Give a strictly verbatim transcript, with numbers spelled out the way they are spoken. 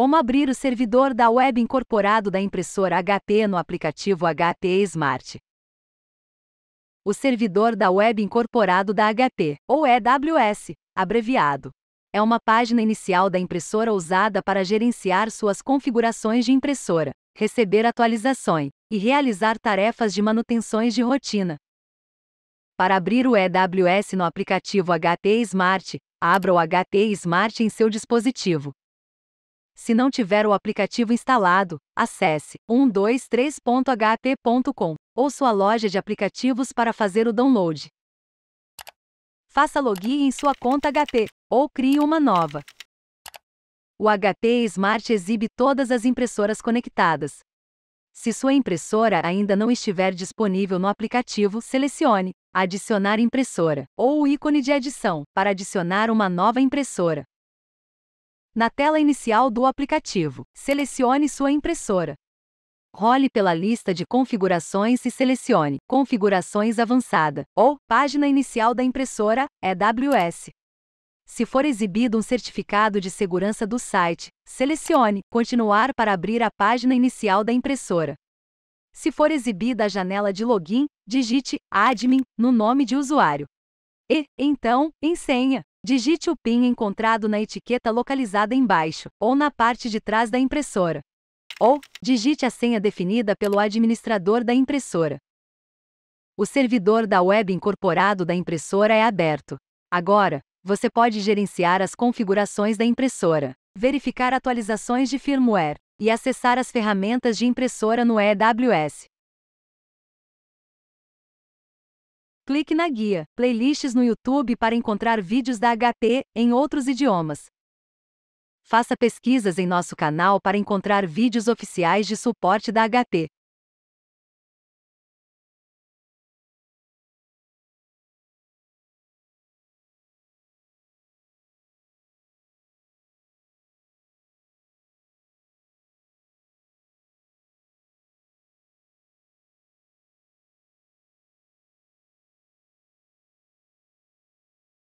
Como abrir o servidor da web incorporado da impressora H P no aplicativo H P Smart. O servidor da web incorporado da H P, ou E W S, abreviado, é uma página inicial da impressora usada para gerenciar suas configurações de impressora, receber atualizações e realizar tarefas de manutenções de rotina. Para abrir o E W S no aplicativo H P Smart, abra o H P Smart em seu dispositivo. Se não tiver o aplicativo instalado, acesse um dois três ponto H P ponto com ou sua loja de aplicativos para fazer o download. Faça login em sua conta H P ou crie uma nova. O H P Smart exibe todas as impressoras conectadas. Se sua impressora ainda não estiver disponível no aplicativo, selecione Adicionar impressora ou o ícone de adição para adicionar uma nova impressora. Na tela inicial do aplicativo, selecione sua impressora. Role pela lista de configurações e selecione Configurações avançada ou Página inicial da impressora, E W S. Se for exibido um certificado de segurança do site, selecione Continuar para abrir a página inicial da impressora. Se for exibida a janela de login, digite Admin no nome de usuário. E, então, em senha, digite o PIN encontrado na etiqueta localizada embaixo ou na parte de trás da impressora. Ou, digite a senha definida pelo administrador da impressora. O servidor da web incorporado da impressora é aberto. Agora, você pode gerenciar as configurações da impressora, verificar atualizações de firmware e acessar as ferramentas de impressora no E W S. Clique na guia Playlists no YouTube para encontrar vídeos da H P em outros idiomas. Faça pesquisas em nosso canal para encontrar vídeos oficiais de suporte da H P.